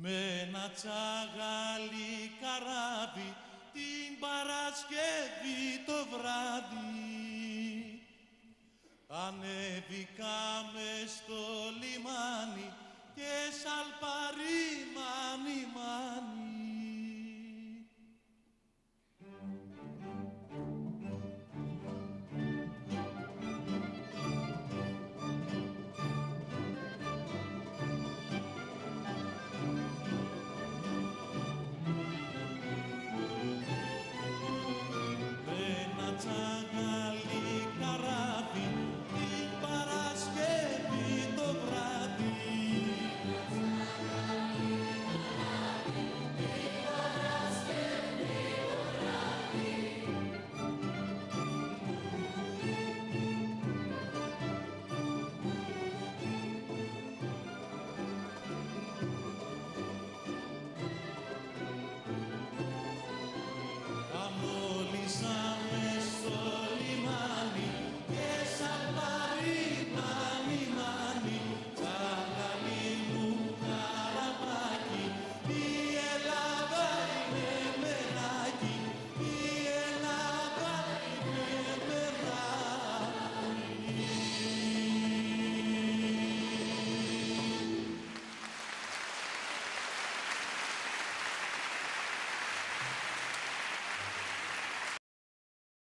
Με ένα τσαγαλί καράβι την Παρασκευή το βράδυ ανέβηκα μες στο λιμάνι.